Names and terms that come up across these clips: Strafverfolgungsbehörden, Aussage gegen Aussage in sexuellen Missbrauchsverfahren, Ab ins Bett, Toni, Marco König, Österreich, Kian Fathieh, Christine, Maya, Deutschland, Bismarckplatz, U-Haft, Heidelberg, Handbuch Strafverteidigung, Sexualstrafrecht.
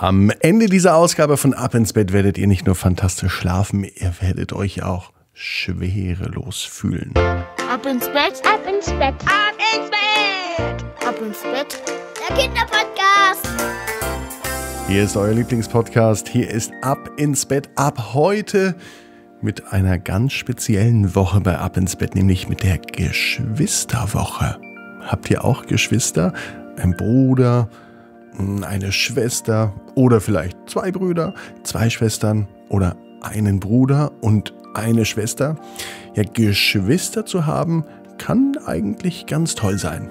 Am Ende dieser Ausgabe von Ab ins Bett werdet ihr nicht nur fantastisch schlafen, ihr werdet euch auch schwerelos fühlen. Ab ins Bett, ab ins Bett, ab ins Bett, ab ins Bett, der Kinderpodcast. Hier ist euer Lieblingspodcast, hier ist Ab ins Bett, ab heute mit einer ganz speziellen Woche bei Ab ins Bett, nämlich mit der Geschwisterwoche. Habt ihr auch Geschwister? Ein Bruder, eine Schwester oder vielleicht zwei Brüder, zwei Schwestern oder einen Bruder und eine Schwester? Ja, Geschwister zu haben, kann eigentlich ganz toll sein.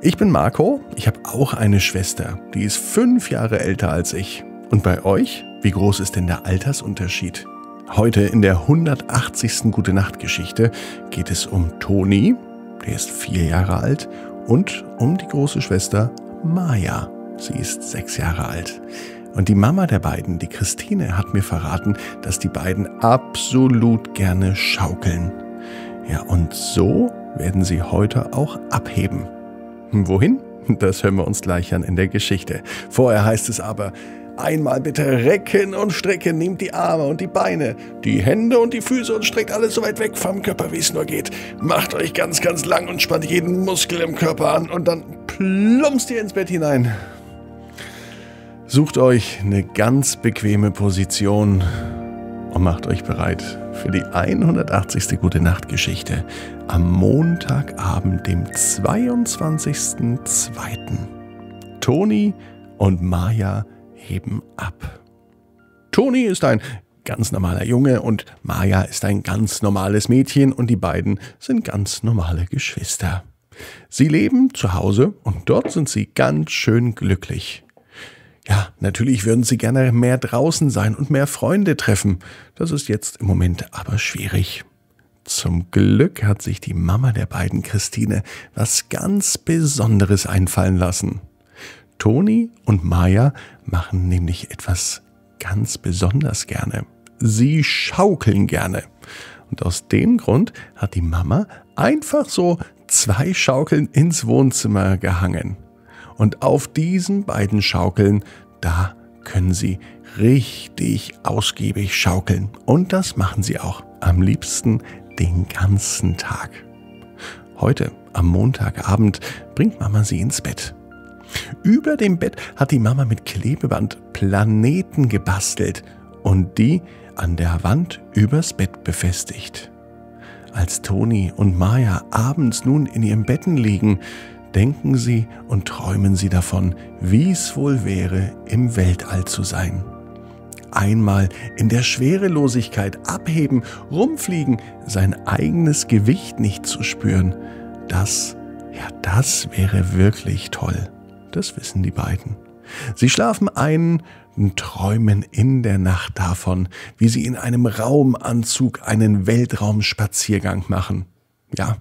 Ich bin Marco, ich habe auch eine Schwester, die ist 5 Jahre älter als ich. Und bei euch? Wie groß ist denn der Altersunterschied? Heute in der 180. Gute-Nacht-Geschichte geht es um Toni, der ist 4 Jahre alt, und um die große Schwester Maya. Sie ist 6 Jahre alt. Und die Mama der beiden, die Christine, hat mir verraten, dass die beiden absolut gerne schaukeln. Ja, und so werden sie heute auch abheben. Wohin? Das hören wir uns gleich an in der Geschichte. Vorher heißt es aber: einmal bitte recken und strecken, nehmt die Arme und die Beine, die Hände und die Füße und streckt alles so weit weg vom Körper, wie es nur geht. Macht euch ganz, ganz lang und spannt jeden Muskel im Körper an und dann plumpst ihr ins Bett hinein. Sucht euch eine ganz bequeme Position und macht euch bereit für die 180. Gute-Nacht-Geschichte am Montagabend, dem 22.02. Toni und Maya heben ab. Toni ist ein ganz normaler Junge und Maya ist ein ganz normales Mädchen und die beiden sind ganz normale Geschwister. Sie leben zu Hause und dort sind sie ganz schön glücklich. Ja, natürlich würden sie gerne mehr draußen sein und mehr Freunde treffen. Das ist jetzt im Moment aber schwierig. Zum Glück hat sich die Mama der beiden, Christine, was ganz Besonderes einfallen lassen. Toni und Maya machen nämlich etwas ganz besonders gerne. Sie schaukeln gerne. Und aus dem Grund hat die Mama einfach so 2 Schaukeln ins Wohnzimmer gehangen. Und auf diesen beiden Schaukeln, da können sie richtig ausgiebig schaukeln. Und das machen sie auch. Am liebsten den ganzen Tag. Heute, am Montagabend, bringt Mama sie ins Bett. Über dem Bett hat die Mama mit Klebeband Planeten gebastelt und die an der Wand übers Bett befestigt. Als Toni und Maya abends nun in ihrem Betten liegen, denken sie und träumen sie davon, wie es wohl wäre, im Weltall zu sein. Einmal in der Schwerelosigkeit abheben, rumfliegen, sein eigenes Gewicht nicht zu spüren. Das wäre wirklich toll. Das wissen die beiden. Sie schlafen ein und träumen in der Nacht davon, wie sie in einem Raumanzug einen Weltraumspaziergang machen. Ja,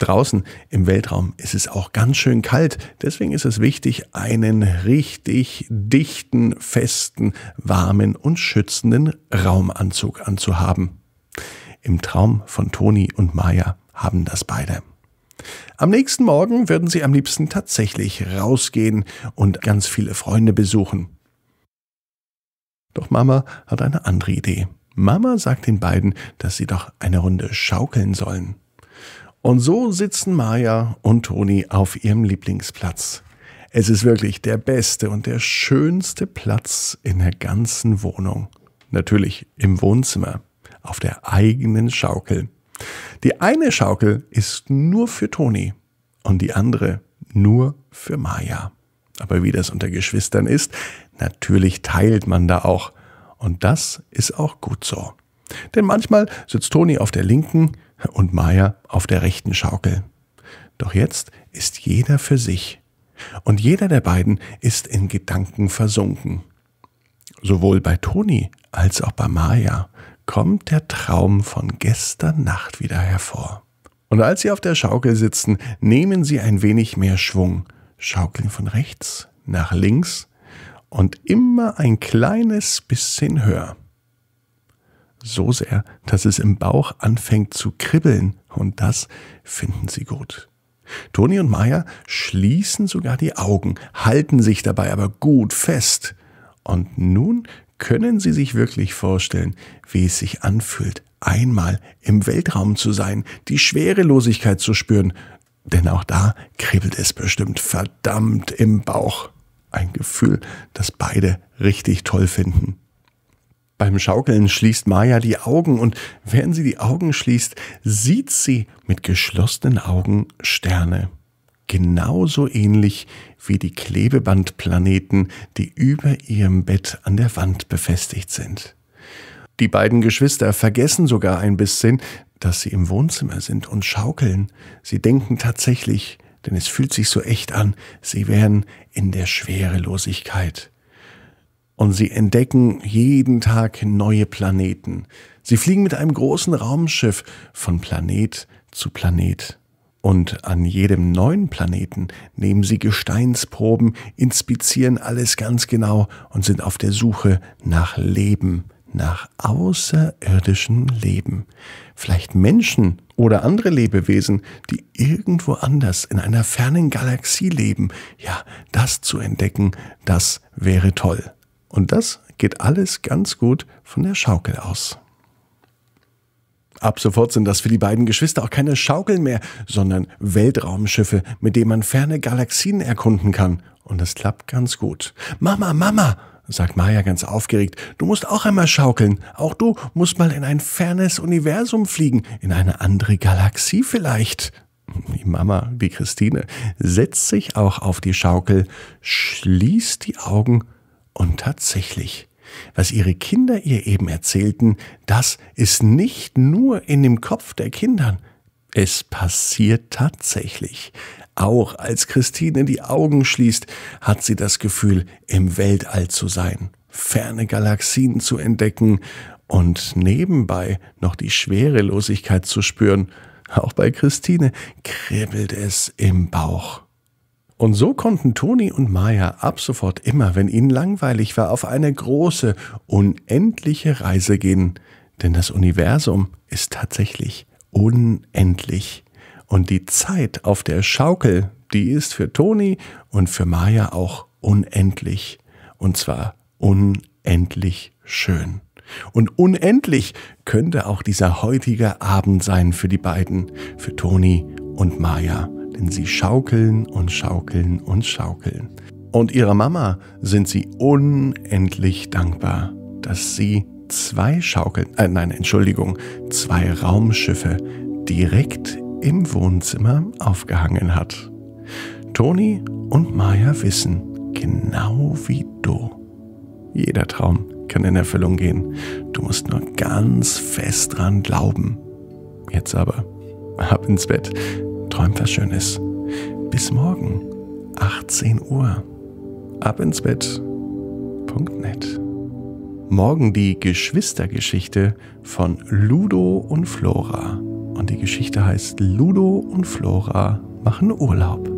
draußen im Weltraum ist es auch ganz schön kalt, deswegen ist es wichtig, einen richtig dichten, festen, warmen und schützenden Raumanzug anzuhaben. Im Traum von Toni und Maya haben das beide. Am nächsten Morgen würden sie am liebsten tatsächlich rausgehen und ganz viele Freunde besuchen. Doch Mama hat eine andere Idee. Mama sagt den beiden, dass sie doch eine Runde schaukeln sollen. Und so sitzen Maya und Toni auf ihrem Lieblingsplatz. Es ist wirklich der beste und der schönste Platz in der ganzen Wohnung. Natürlich im Wohnzimmer, auf der eigenen Schaukel. Die eine Schaukel ist nur für Toni und die andere nur für Maya. Aber wie das unter Geschwistern ist, natürlich teilt man da auch. Und das ist auch gut so. Denn manchmal sitzt Toni auf der linken und Maya auf der rechten Schaukel. Doch jetzt ist jeder für sich. Und jeder der beiden ist in Gedanken versunken. Sowohl bei Toni als auch bei Maya kommt der Traum von gestern Nacht wieder hervor. Und als sie auf der Schaukel sitzen, nehmen sie ein wenig mehr Schwung, schaukeln von rechts nach links und immer ein kleines bisschen höher. So sehr, dass es im Bauch anfängt zu kribbeln, und das finden sie gut. Toni und Maya schließen sogar die Augen, halten sich dabei aber gut fest Und nun können Sie sich wirklich vorstellen, wie es sich anfühlt, einmal im Weltraum zu sein, die Schwerelosigkeit zu spüren. Denn auch da kribbelt es bestimmt verdammt im Bauch. Ein Gefühl, das beide richtig toll finden. Beim Schaukeln schließt Maya die Augen und während sie die Augen schließt, sieht sie mit geschlossenen Augen Sterne. Genauso ähnlich wie die Klebebandplaneten, die über ihrem Bett an der Wand befestigt sind. Die beiden Geschwister vergessen sogar ein bisschen, dass sie im Wohnzimmer sind und schaukeln. Sie denken tatsächlich, denn es fühlt sich so echt an, sie wären in der Schwerelosigkeit. Und sie entdecken jeden Tag neue Planeten. Sie fliegen mit einem großen Raumschiff von Planet zu Planet. Und an jedem neuen Planeten nehmen sie Gesteinsproben, inspizieren alles ganz genau und sind auf der Suche nach Leben, nach außerirdischem Leben. Vielleicht Menschen oder andere Lebewesen, die irgendwo anders in einer fernen Galaxie leben. Ja, das zu entdecken, das wäre toll. Und das geht alles ganz gut von der Schaukel aus. Ab sofort sind das für die beiden Geschwister auch keine Schaukeln mehr, sondern Weltraumschiffe, mit denen man ferne Galaxien erkunden kann. Und das klappt ganz gut. Mama, Mama, sagt Maya ganz aufgeregt, du musst auch einmal schaukeln. Auch du musst mal in ein fernes Universum fliegen, in eine andere Galaxie vielleicht. Die Mama, die Christine, setzt sich auch auf die Schaukel, schließt die Augen. Und tatsächlich, was ihre Kinder ihr eben erzählten, das ist nicht nur in dem Kopf der Kindern. Es passiert tatsächlich. Auch als Christine die Augen schließt, hat sie das Gefühl, im Weltall zu sein, ferne Galaxien zu entdecken und nebenbei noch die Schwerelosigkeit zu spüren. Auch bei Christine kribbelt es im Bauch. Und so konnten Toni und Maya ab sofort immer, wenn ihnen langweilig war, auf eine große, unendliche Reise gehen. Denn das Universum ist tatsächlich unendlich. Und die Zeit auf der Schaukel, die ist für Toni und für Maya auch unendlich. Und zwar unendlich schön. Und unendlich könnte auch dieser heutige Abend sein für die beiden, für Toni und Maya. Denn sie schaukeln und schaukeln und schaukeln. Und ihrer Mama sind sie unendlich dankbar, dass sie zwei Raumschiffe direkt im Wohnzimmer aufgehangen hat. Toni und Maya wissen, genau wie du, jeder Traum kann in Erfüllung gehen. Du musst nur ganz fest dran glauben. Jetzt aber, ab ins Bett. Träumt was Schönes. Bis morgen, 18 Uhr. abinsbett.net. Morgen die Geschwistergeschichte von Ludo und Flora. Und die Geschichte heißt Ludo und Flora machen Urlaub.